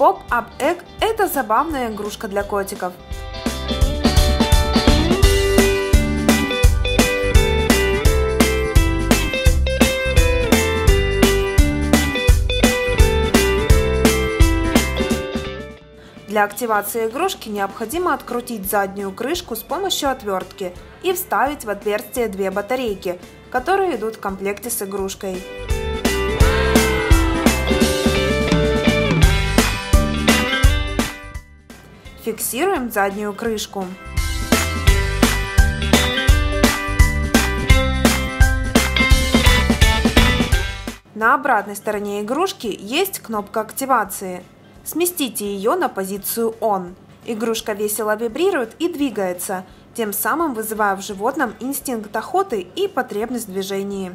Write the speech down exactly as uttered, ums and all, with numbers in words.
Pop-Up Egg – это забавная игрушка для котиков. Для активации игрушки необходимо открутить заднюю крышку с помощью отвертки и вставить в отверстие две батарейки, которые идут в комплекте с игрушкой. Фиксируем заднюю крышку. На обратной стороне игрушки есть кнопка активации. Сместите ее на позицию «Он». Игрушка весело вибрирует и двигается, тем самым вызывая в животном инстинкт охоты и потребность в движении.